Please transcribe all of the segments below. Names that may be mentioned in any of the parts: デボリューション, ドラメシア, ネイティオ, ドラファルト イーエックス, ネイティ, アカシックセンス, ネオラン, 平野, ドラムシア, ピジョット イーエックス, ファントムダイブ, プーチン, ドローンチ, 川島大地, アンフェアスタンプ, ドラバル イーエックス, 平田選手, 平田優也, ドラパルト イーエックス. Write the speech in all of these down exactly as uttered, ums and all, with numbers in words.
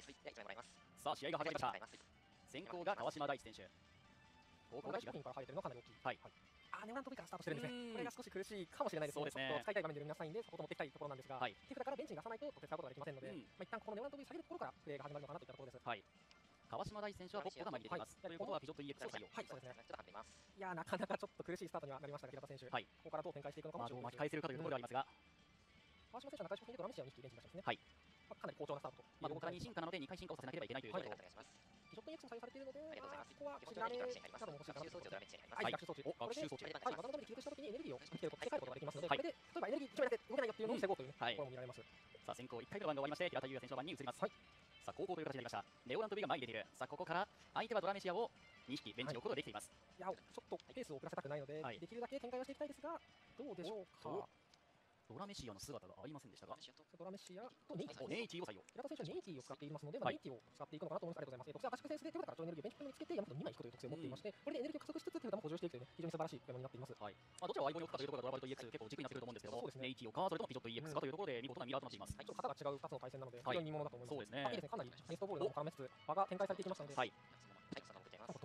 です。はい、じゃあいちまいもらいます。さあ、試合が始まりました。先行が川島大地選手。後攻が平野から入れてるのかなり大きい。はい。あ、ネオラン飛びからスタートしてるんですね。これが少し苦しいかもしれないですけど、ちょっと使いたい場面で皆さんにね、そこを持っていきたいところなんですが、手札からベンチに出さないと使うことができませんので、一旦このネオラン飛び下げるところからプレーが始まるのかなといったところです。はい。川島大地選手はポッポが紛れています。ということは、ピジョット イーエックス を採用。はい、そうですね。ちょっとっています。いや、なかなかちょっと苦しいスタートにはなりましたが、平田選手。はい。ここからどう展開していくのかもしれない。巻き返せるかというところではありますが、川島選手は中島選手とドラムシアをにひきベンチに出しますね。はい。かなり好調なスタートと。まあ、ここからに進化なのでにかい進化をさせなければいけないという状況でお願いします。ピジョット イーエックス も採用されているので、ありがとうございます。ここは、こちらに学習装置をドラメッチになります。はい、学習装置。お、学習装置。はい、技のために記録したときにエネルギーを見つけることができますので、これで、例えばエネルギー決めだけ動けないよっていうのを防ごうというね、これも見られます。さあ、先行いっかいめの番が終わりまして、平田優也選手の番に移ります。はい。さあ、後攻という形になりました。ネオランド B が前に出ている。さあ、ここから、相手はドラメシアをにひきベンチに置くことができています。いや、ちょっとペースを遅らせたくないので、できるだけ展開をしていきたいですが、どうでしょうか。ドラメシアの姿がありませんでしたが、ドラメシアとネイティを採用。平田選手はネイティを使っていますので、ネイティを使っていくのかなと思います。ありがとうございます。特性アカシックセンスで手札から超エネルギーをベンチに見つけて、山本にまい引くという特性を持っていまして、これでエネルギーを加速しつつ手札も補充していくという非常に素晴らしいゲームになっています。はい。まあどちらを相棒に置くかというところがドラバルと イーエックス 結構軸になってくると思うんですけども、ネイティをかそれともピジョット イーエックス かというところで見事なミラーとなっています。ちょっと型が違うふたつの対戦なので非常に見ものだと思います。そうですね。かなりネットボールを絡めつつ場が展開されていきましたので。はい。ドローンチまで特性が強いんですよね。いっこ進化すると、えっと、エイチピーきゅうじゅう のいち進化からドローンチになりまして、偵察指令で山札を上からにまい見て、いちまいどちらかいちまい選んで手札に、残りのカード山札の下にというね、これがね、非常に手札が強いですね。年間させながらというところで、かなり強力なカ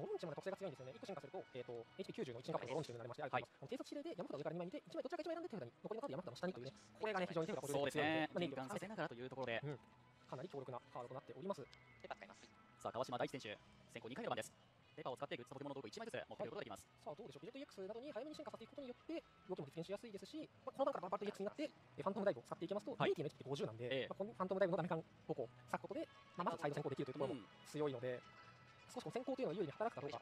ードとなっております。ペパ使います。さあ、川島大地選手、先行にかいめの番です。ペパを使ってグッズ、ポケモンの道具いちまいずつ持ってくることができます。さあ、どうでしょう。ビジェット イーエックス などに早めに進化させていくことによって、動きも実現しやすいですし、この番からバルバル イーエックス になって、ファントムダイブを使っていきますと、ネイティの エイチピー ってごじゅうなんで、このファントムダイブのダメカン方向を割くことで、まずサイド先行できるというところも強いので、少し先行というのは優位に働くかどうか。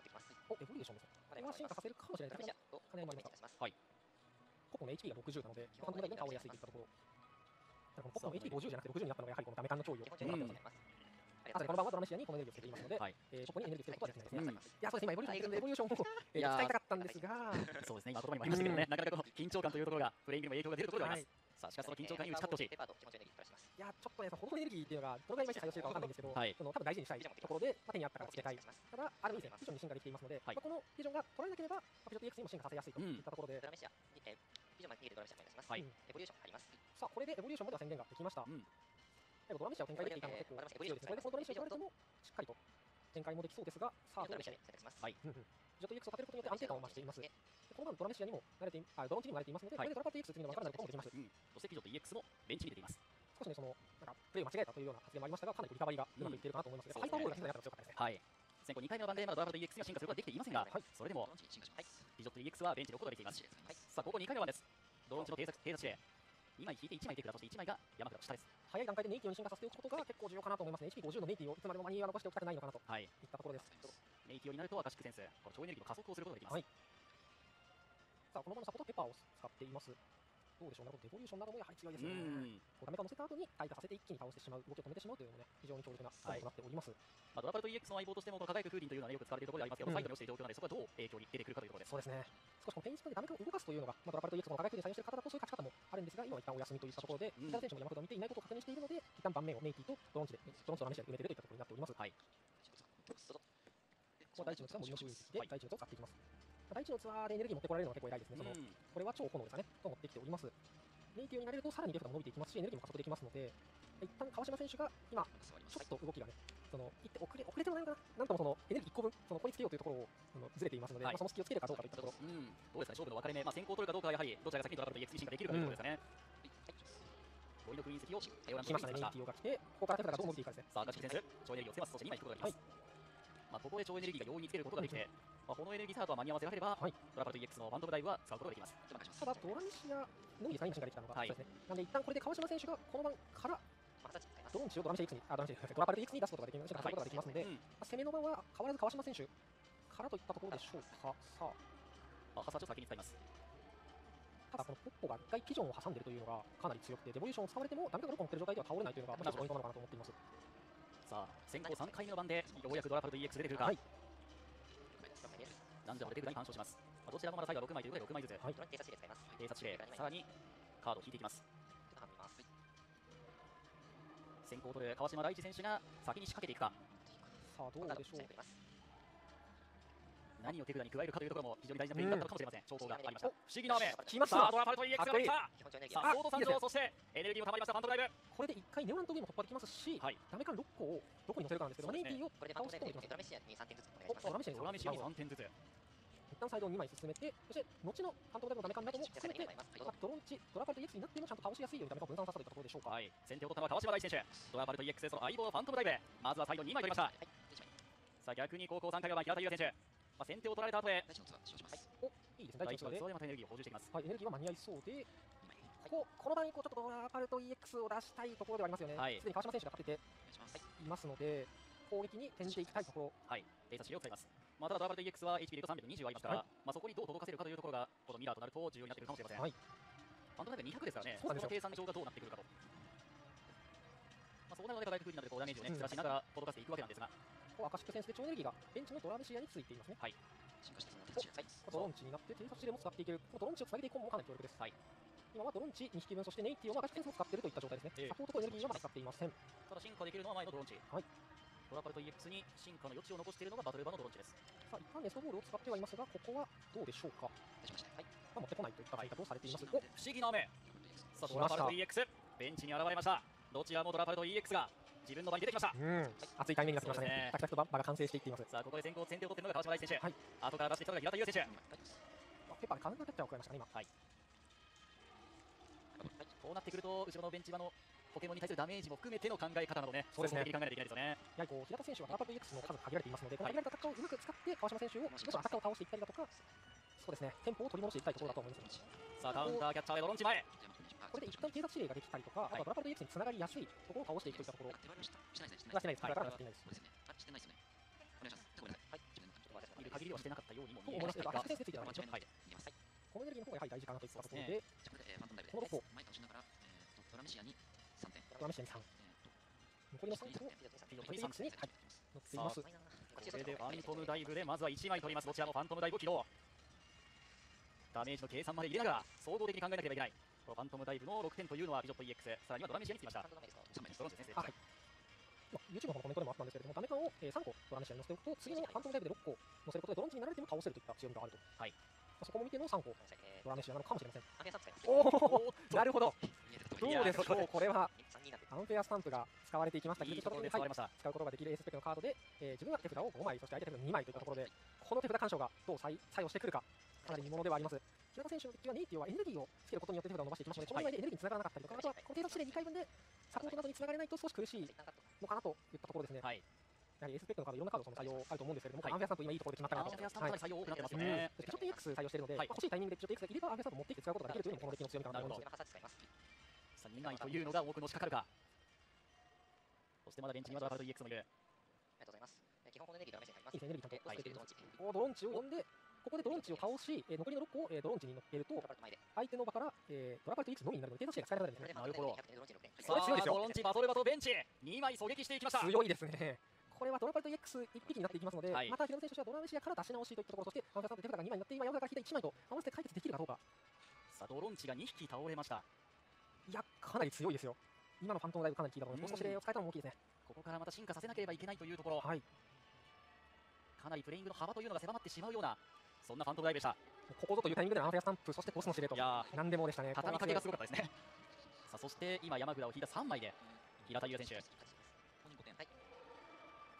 お、エボリューションですね。これは進化させるかもしれないですね。かなり回ります。はい。ポポの エイチピー がろくじゅうなので、ファントムダイブに倒れやすいといったところ。ポポの エイチピーごじゅう じゃなくてろくじゅうになったのが、やはりこのダメカンの脅威を狙ってます。あとこの番はドラメシアにこのエネルギーをつけていますので、そこにエネルギーをつけることはできないですね。いや、そうですね、今、エボリューション、エボリューションを使いたかったんですが、そうですね、今、言葉にもありましたけどね、なかなかこの緊張感というところが、プレイングにも影響が出るところであります。さあ、しかしその緊張感に打ち勝ってほしい。いや、ちょっとね、ほどのエネルギーっていうのが、どのぐらい今、採用してるかわからないんですけど、多分大事にしたいところで、手にあったからつけたい。ただ、ある意味、フィジョンに進化できていますので、このフィジョンが取られなければ、フィジョンと イーエックス にも進化させやすいといったところで。さあ、これでエボリューションまでは宣言ができました。ドラメシアを展開できていたので、結構強いです。これでこのドラメシアを取られても、しっかりと展開もできそうですが、さあ、ドラメシアに選択します。はい。ピジョット イーエックス を立てることによって安定感を増しています。この間、ドラメシアにも慣れて、あ、ドローンチにも慣れていますので、これでドラバル イーエックス を積みの分からないこともできます。そしてピジョット イーエックス もベンチに出ています。少しね、その、なんか、プレイを間違えたというような発言もありましたが、かなりリカバリーがうまくいっているかなと思いますが、ハイパーボールが非常にやっぱり強かったですね。はい。先行にかいめの番でまだドラバル イーエックス が進化することはできていませんが、それでも、ピジョット イーエックス はベンチで置くことができています。さあ、ここにかいめの番です。ドローンチの偵察指令。にまい引いていちまい手札、そしていちまいが山札の下です。早い段階でネイティを進化させておくことが結構重要かなと思いますね。エイチピーごじゅう のネイティをいつまでも間に残しておきたくないのかなといったところです。ネイティをになるとアカシックセンス、この超エネルギーの加速をすることができます。はい、さあ、この場のサポートペッパーを使っています。どうでしょうね、デボリューションなどもやはり強いですよね。ダメか乗せた後に退化させて一気に倒してしまう、動きを止めてしまうというのもね、非常に強力なスタイルとなっております。まあ、ドラパルと イーエックス の相棒としても、この輝く風鈴というのはよく使われているところでありますけど、サイドに落ちている状況なので、そこはどう影響に出てくるかというところで、そうですね、少しこのペインスプーンでダメかを動かすというのが、まあ、ドラパルと イーエックス の輝く風鈴に採用している方だと、そういう勝ち方もあるんですが、今は一旦お休みといったところで、北田選手も山ほど見ていないことを確認しているので、一旦盤面をネイティとドロンチで、ドロンチとラメシアで埋めているといったところになっております。はい、ここは第一のツアーもよくで、第一のツアーを使っていきます。第一のツアーでエネルギー持ってこられるのは結構偉いですね。そのこれは超炎ですかね、と持ってきております。ネイティブになれるとさらにレフトも伸びていきますし、エネルギーも加速できますので、一旦川島選手が今、ちょっと動きがね、そのいって遅れ遅れてもないのかな、なんともそのエネルギーいっこぶん、そのここにつけようというところをずれていますので、その隙をつけるかどうかといったところ、うん、どうですかね、勝負の分かれ目、まあ、先行を取るかどうかはやはり、どちらが先にドラバルと イーエックス 進化できるかというところですかね。ボイドクイーン石を対応にしましたね、ネイティブが来て、ここから手札がどう伸びていくかですね。さあ、赤木選手、超エネルギーをつけます、そしてにまい引くことができます。まあ、ここで超エネルギーが容易につけることができて、まあ、このエネルギーサートは間に合わせられれば、はい、ドラバルと イーエックス のファントムダイブは使うことができます。ただ、ドラメシアのみで何が進化できたのか、はい、そうですね。なので、一旦これで川島選手がこの番から、ドロンチをドラメシア イーエックス に、あ、ドラメシア、ドラバルと イーエックス に出すことができますので、攻めの番は変わらず川島選手からといったところでしょうか。さあ、ハサチを先に使います。ただ、このポッポがいっかいピジョンを挟んでいるというのがかなり強くて、デボリューションを使われても、ダメかどうか持っている状態では倒れないというのが、まずポイントなのかなと思っています。さあ、先行さんかいめの番で、ようやくドラバルと イーエックス 出てくるか。はい、ランジャーまで手札に干渉します。どちらもまだサイドはろくまいということでろくまいずつ。はい。偵察指令使います。偵察指令。さらにカードを引いていきます。先行を取る川島大地選手が先に仕掛けていくか。さあどうでしょう。何を手札に加えるかというところも非常に大事なプレイになったのかもしれません。調校がありました。不思議な雨。来ました。さあドラファルト イーエックス が来た。さあソード参上、そしてエネルギーも溜まりました。ファントドライブ。これで一回ネオラントゲーム突破できますし、ダメカンろっこをどこに乗せるかなんですけど、マネーティーを倒すことになります。ドラメシアにさんてんずつお願いします。ドラメシアにさんてんずつ。一旦サイドをにまい進めて、そして後のファントドライブのダメカンなども進めて、ドロンチドラファルト イーエックス になってもちゃんと倒しやすいようにダメカンを分散させたというところでしょうか。はい。先手を取ったのは川島大選手。ドラファルト イーエックス その相棒ファントドライブ。まずはサイドにまい取りました。さあ逆に高校参加側平田優也選手。まあ、先手を取られた後へ、お、いいですね、第一のツアーでまたエネルギーを補充してきます。はい、エネルギーは間に合いそうで、この場合、ちょっとドラファルト イーエックス を出したいところではありますよね、すでに川島選手が勝てていますので、攻撃に転じていきたいところ、はい、偵察資料を使います。まあ、ただ、ドラファルト イーエックス は エイチピー でいうとさんびゃくにじゅうありますから、はい、まあそこにどう届かせるかというところが、このミラーとなると重要になってくるかもしれません。はい、ファントナイブにひゃくですからね、そこの計算上がどうなってくるかと。まあ、そこなので、課題不利なので、こうダメージをね、ずらしながら届かせていくわけなんですが。アカシックセンスで超エネルギーがベンチのドラメシアについていますね。はい。ドロンチになって偵察地でも使っていける。このドロンチをつなげていくのもかなり強力です。はい。今はドロンチにひきぶん、そしてネイティオのアカシックセンスも使っているといった状態ですね。えー、サポートとエネルギーはまだ使っていません。ただ進化できるのは前のドロンチ。はい。ドラファルト イーエックス に進化の余地を残しているのがバトル場のドロンチです。さあ一旦ネストボールを使ってはいますが、ここはどうでしょうか。はい。まあ、持ってこないといった言い方をされています。お、不思議な雨。さあドラファルト イーエックス ベンチに現れました。どちらもドラファルト イーエックス が。自分の場に出てきました。熱いタイミングになってきましたね。たくたくと場が完成していっています。さあここで先行先手を取っているのが川島大選手。はい。後から出してきたのが平田優選手。ペッパーでカウンターキャッチャーを食らいましたね今。はい。こうなってくると後ろのベンチ場のポケモンに対するダメージも含めての考え方などね。そうですね。考えないといけないですよね。やはりこう平田選手はドラファルト イーエックス の数が限られていますので、この限られた戦いをうまく使って川島選手をもちろんアタッカーを倒していったりだとか、そうですね。テンポを取り戻していきたいところだと思います。さあカウンターキャッチャーでドロンチ前。これで一旦警察指令ができたりとか、あとはドラファルト イーエックス につながりやすいところを倒していくといったところ。してないです。だからしてないです。してないですね。お願いします。はい。いる限りはしてなかったようにも見えますが、確定していただきます。はい。このエネルギーの方がやはり大事かなといったところで、このろっこ。ドラメシアにさんてん。ドラメシアにさん。残りのさんてんをイーエックスに乗っています。これでファントムダイブでまずはいちまい取ります。どちらもファントムダイブを起動。ダメージの計算まで入れながら総合的に考えなければいけない。このファントムダイブのろくてんというのはビジョット イーエックス、さらにはドラメシアにつきました。 YouTube のコメントでもあったんですけれども、ダメカンをさんこドラメシアに乗せておくと、次のファントムダイブでろっこ乗せることでドロンチになられても倒せるといった強みがあると。はい、そこも見てのさんこドラメシアなのかもしれません。おお、なるほど。どうでしょう、これはアンフェアスタンプが使われていきましたけれども、使うことができるエースペックのカードで自分が手札をごまい、そして相手手札にまいといったところで、この手札干渉がどう作用してくるか、かなり見ものではあります。平田選手の時はネイティオはエネルギーをつけることによって手札を伸ばしていきましたので、この場合でエネルギーにつながらなかったりとか、あとはこの程度でにかいぶんでサポートなどにつながれないと少し苦しいのかなといったところですね。はい、やはり S ペックのカードいろんなカードの採用あると思うんですけれども、アンフェアさんと今いいところで決まったかなと。アンフェアさんと採用多くなってますよね。ピショット イーエックス 採用しているので、欲しいタイミングでピショット イーエックス が入ればアンフェアさんと持っていって使うことができるというのもこの出来の強みかなと思います。さあにまいというのが多くのしかかるか。そしてまだベンチにはドラファルト イーエックス もいる。ありがとうございます。基本このエネルギーの話に入ります。エネルギー担当、ドロンチを呼んで、ここでドロンチを倒し、残りのろっこをドロンチに乗っけると、相手の場からドラファルト イーエックス のみになるので、偵察試合が使えられないんですね。なるほど。さあ、強いですよ。ドロンチバトルバトルベンチ、にまい狙撃していきました。強いですね。これはドラファルト イーエックスいっぴきになっていきますので、また平野選手はドラメシアから出し直しといったところ、そして、アンフェアさんと手札がにまいになって、今、山田から引いたいちまいと合わせて解決できるかどうか。さあ、ドロンチがにひき倒れました。いや、かなり強いですよ。今のファントムダイブかなり効いたと思います。少し例を使えたのも大きいですね。ここからまた進化させなければいけないというところ。はい。かなりプレイングの幅というのが狭まってしまうような、そんなファントムダイブでした。ここぞというタイミングでのアンフェアスタンプ、そしてコスの司令と、なんでもでしたね。畳みかけがすごかったですね。さあそして今山札を引いたさんまいで平田優也選手。さ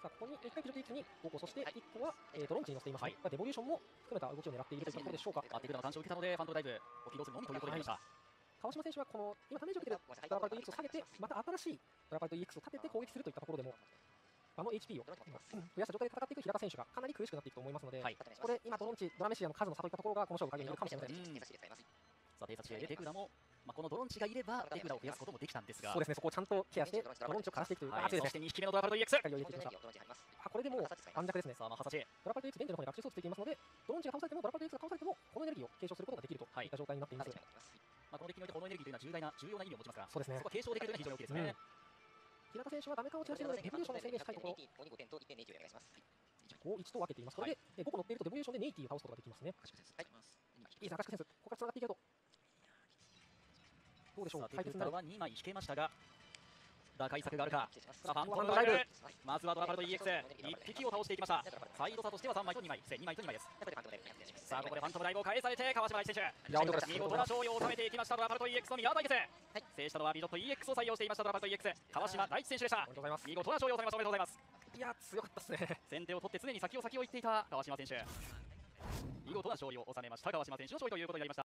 あここにいっかいピロティーツにごこ、そしていっこはドロンチに乗せています。デボリューションも含めた動きを狙っているということでしょうか。あ手札の干渉を受けたのでファントムダイブを起動するのみということになりました。川島選手はこの今、ダメージを受けているドラファルト イーエックス を下げて、また新しいドラファルト イーエックス を立てて攻撃するといったところでも、あの エイチピー を増やした状態で戦っていく平田選手がかなり苦しくなっていくと思いますので、はい、これ、今、ドロンチ、ドラメシアの数の差といったところが、この勝負をかけになるかもしれません。さあ、偵察試合で手札も、まあ、このドロンチがいれば、手札を増やすこともできたんですが、そうですね、そこをちゃんとケアして、ドロンチを枯らしていくという、はい、そしてにひきめのドラファルト イーエックス、あこれでもう盤石ですね。さあ、まあ、ドラファルト イーエックス、ベンチの方に学習装置ついていますので、ドロンチが倒されても、ドラファルト イーエックス が倒されても、このエネルギーを継承することができるといった状態になっています。はい、まあこの敵においてこのエネルギーというのは重大な重要な意味を持ちますから、そこは継承できるというのは非常に大きいですね。平田選手はダメカンを散らしているのでデボリューションを制限したいところ。ご、いちと分けています。これでごこ乗っているとデボリューションでネイティを倒すことができますね。いいですね、アカシックセンス。ここからつながっていけると。どうでしょう。対決なるはにまい引けましたが、打開策があるか。さあ、ファンコハンドライブ。まずはドラパルと イーエックスいち 匹を倒していきました。サイド差としてはさんまいとにまい、にまいとにまいです。さあ、ここでファントムライブを返されて川島愛選手、見事な勝利を収めていきました。ドラパルと イーエックス のミラー対決、制したのはビドット イーエックス を採用していましたドラパルと イーエックス 川島大地選手でした。見事な勝利を収めました。おめでとうございます。いや、強かったですね。先手を取って常に先を先を行っていた川島選手、見事な勝利を収めました。川島選手の勝利ということになりました。